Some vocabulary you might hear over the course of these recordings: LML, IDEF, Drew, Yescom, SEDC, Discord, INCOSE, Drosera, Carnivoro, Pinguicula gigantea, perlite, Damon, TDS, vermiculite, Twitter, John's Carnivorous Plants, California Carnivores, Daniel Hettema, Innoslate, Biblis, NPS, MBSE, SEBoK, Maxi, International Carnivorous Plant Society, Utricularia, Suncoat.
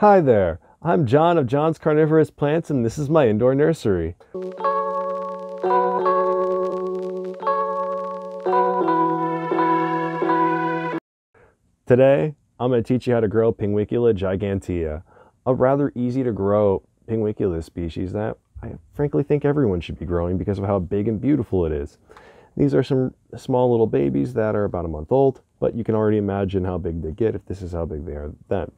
Hi there, I'm John of John's Carnivorous Plants and this is my indoor nursery. Today, I'm going to teach you how to grow Pinguicula gigantea, a rather easy to grow Pinguicula species that I frankly think everyone should be growing because of how big and beautiful it is. These are some small little babies that are about a month old, but you can already imagine how big they get if this is how big they are then.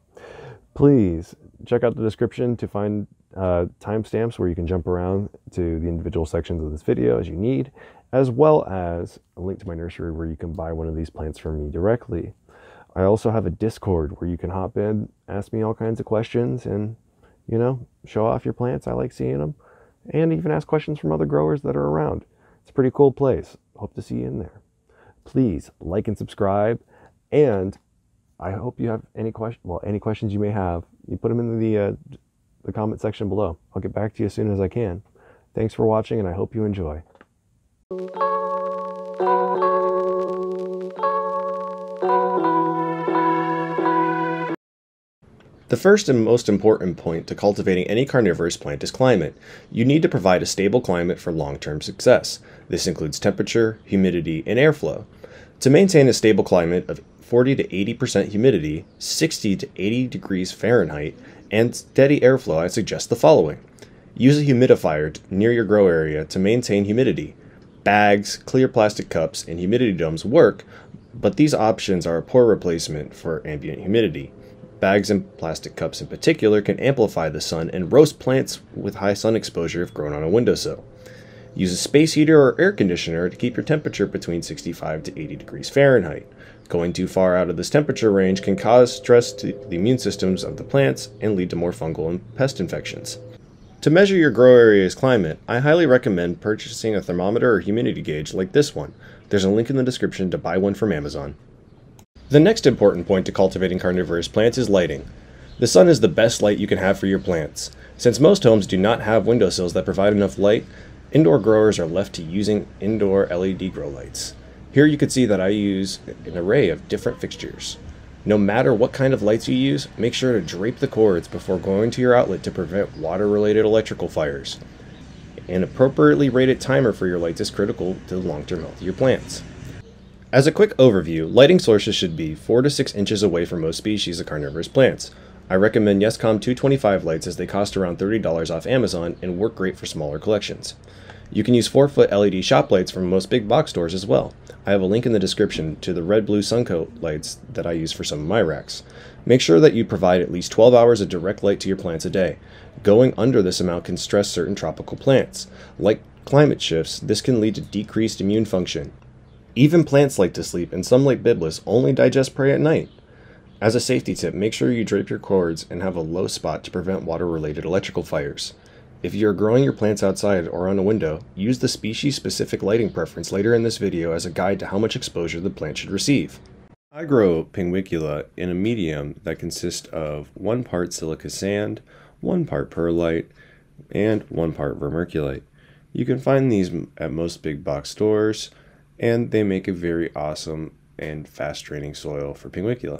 Please check out the description to find timestamps where you can jump around to the individual sections of this video as you need, as well as a link to my nursery where you can buy one of these plants from me directly. I also have a Discord where you can hop in, ask me all kinds of questions, and, you know, show off your plants. I like seeing them, and even ask questions from other growers that are around. It's a pretty cool place. Hope to see you in there. Please like and subscribe, and I hope you have any questions. Well, any questions you may have, you put them in the comment section below. I'll get back to you as soon as I can. Thanks for watching, and I hope you enjoy. The first and most important point to cultivating any carnivorous plant is climate. You need to provide a stable climate for long-term success. This includes temperature, humidity, and airflow. To maintain a stable climate of 40 to 80% humidity, 60 to 80 degrees Fahrenheit, and steady airflow, I suggest the following. Use a humidifier near your grow area to maintain humidity. Bags, clear plastic cups, and humidity domes work, but these options are a poor replacement for ambient humidity. Bags and plastic cups in particular can amplify the sun and roast plants with high sun exposure if grown on a windowsill. Use a space heater or air conditioner to keep your temperature between 65 to 80 degrees Fahrenheit. Going too far out of this temperature range can cause stress to the immune systems of the plants and lead to more fungal and pest infections. To measure your grow area's climate, I highly recommend purchasing a thermometer or humidity gauge like this one. There's a link in the description to buy one from Amazon. The next important point to cultivating carnivorous plants is lighting. The sun is the best light you can have for your plants. Since most homes do not have windowsills that provide enough light, indoor growers are left to using indoor LED grow lights. Here you can see that I use an array of different fixtures. No matter what kind of lights you use, make sure to drape the cords before going to your outlet to prevent water-related electrical fires. An appropriately rated timer for your lights is critical to the long-term health of your plants. As a quick overview, lighting sources should be 4 to 6 inches away from most species of carnivorous plants. I recommend Yescom 225 lights as they cost around $30 off Amazon and work great for smaller collections. You can use 4-foot LED shop lights from most big box stores as well. I have a link in the description to the red-blue Suncoat lights that I use for some of my racks. Make sure that you provide at least 12 hours of direct light to your plants a day. Going under this amount can stress certain tropical plants. Like climate shifts, this can lead to decreased immune function. Even plants like to sleep, and some like Biblis only digest prey at night. As a safety tip, make sure you drape your cords and have a low spot to prevent water-related electrical fires. If you are growing your plants outside or on a window, use the species-specific lighting preference later in this video as a guide to how much exposure the plant should receive. I grow Pinguicula in a medium that consists of 1 part silica sand, 1 part perlite, and 1 part vermiculite. You can find these at most big box stores, and they make a very awesome and fast-draining soil for Pinguicula.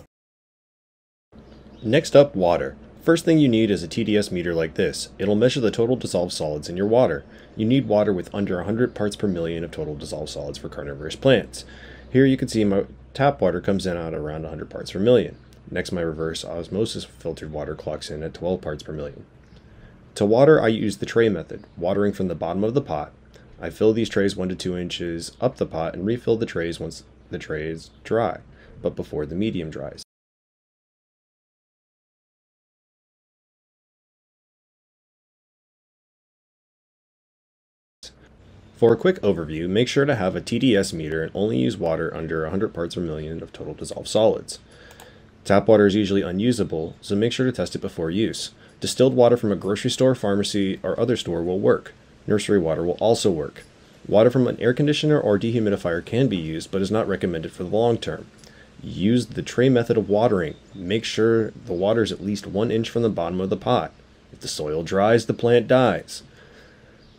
Next up, water. First thing you need is a TDS meter like this. It'll measure the total dissolved solids in your water. You need water with under 100 parts per million of total dissolved solids for carnivorous plants. Here you can see my tap water comes in at around 100 parts per million. Next, my reverse osmosis filtered water clocks in at 12 parts per million. To water, I use the tray method, watering from the bottom of the pot. I fill these trays 1 to 2 inches up the pot and refill the trays once the tray is dry, but before the medium dries. For a quick overview, make sure to have a TDS meter and only use water under 100 parts per million of total dissolved solids. Tap water is usually unusable, so make sure to test it before use. Distilled water from a grocery store, pharmacy, or other store will work. Nursery water will also work. Water from an air conditioner or dehumidifier can be used, but is not recommended for the long term. Use the tray method of watering. Make sure the water is at least 1 inch from the bottom of the pot. If the soil dries, the plant dies.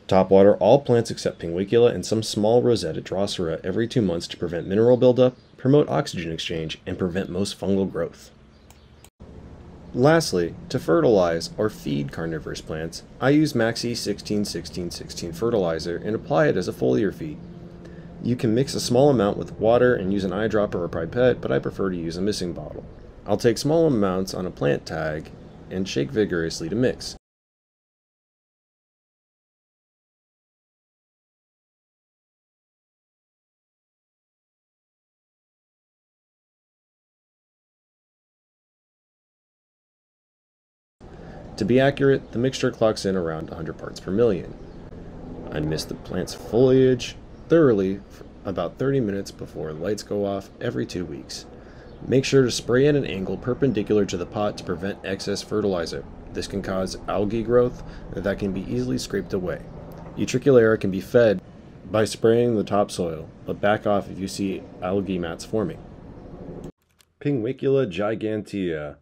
Top water all plants except Pinguicula and some small Rosetta Drosera every 2 months to prevent mineral buildup, promote oxygen exchange, and prevent most fungal growth. Lastly, to fertilize or feed carnivorous plants, I use Maxi 16-16-16 fertilizer and apply it as a foliar feed. You can mix a small amount with water and use an eyedropper or pipette, but I prefer to use a mixing bottle. I'll take small amounts on a plant tag and shake vigorously to mix. To be accurate, the mixture clocks in around 100 parts per million. I mist the plant's foliage thoroughly for about 30 minutes before the lights go off every 2 weeks. Make sure to spray at an angle perpendicular to the pot to prevent excess fertilizer. This can cause algae growth that can be easily scraped away. Utricularia can be fed by spraying the topsoil, but back off if you see algae mats forming. Pinguicula gigantea,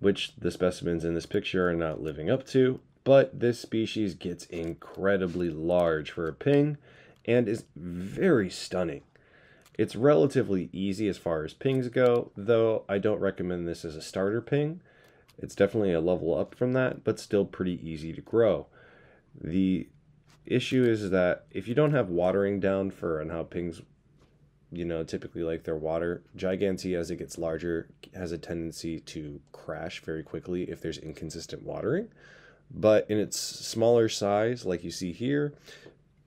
which the specimens in this picture are not living up to, but this species gets incredibly large for a ping and is very stunning. It's relatively easy as far as pings go, though I don't recommend this as a starter ping. It's definitely a level up from that, but still pretty easy to grow. The issue is that if you don't have watering down for and how pings, you know, typically like their water, gigantea, as it gets larger, has a tendency to crash very quickly if there's inconsistent watering. But in its smaller size, like you see here,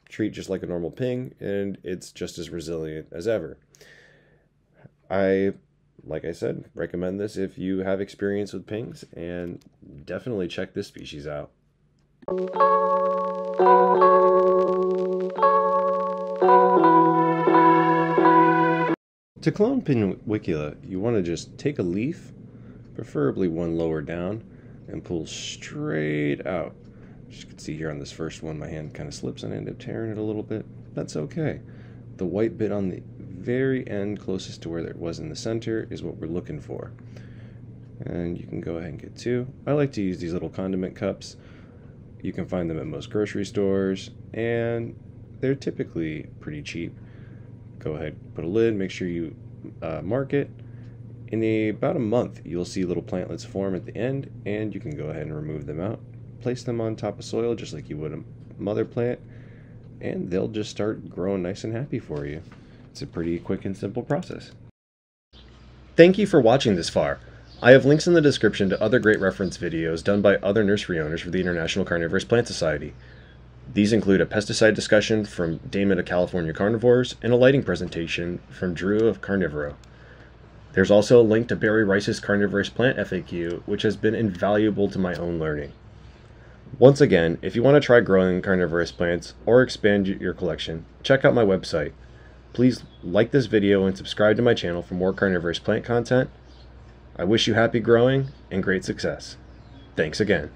treat just like a normal ping, and it's just as resilient as ever. I, like I said, recommend this if you have experience with pings, and definitely check this species out. To clone Pinguicula, you want to just take a leaf, preferably one lower down, and pull straight out. As you can see here on this first one, my hand kind of slips and I end up tearing it a little bit. That's okay. The white bit on the very end, closest to where it was in the center, is what we're looking for. And you can go ahead and get two. I like to use these little condiment cups. You can find them at most grocery stores, and they're typically pretty cheap. Go ahead, put a lid, make sure you mark it. In about a month, you'll see little plantlets form at the end, and you can go ahead and remove them out. Place them on top of soil just like you would a mother plant, and they'll just start growing nice and happy for you. It's a pretty quick and simple process. Thank you for watching this far. I have links in the description to other great reference videos done by other nursery owners for the International Carnivorous Plant Society. These include a pesticide discussion from Damon of California Carnivores and a lighting presentation from Drew of Carnivoro. There's also a link to Barry Rice's Carnivorous Plant FAQ, which has been invaluable to my own learning. Once again, if you want to try growing carnivorous plants or expand your collection, check out my website. Please like this video and subscribe to my channel for more carnivorous plant content. I wish you happy growing and great success. Thanks again.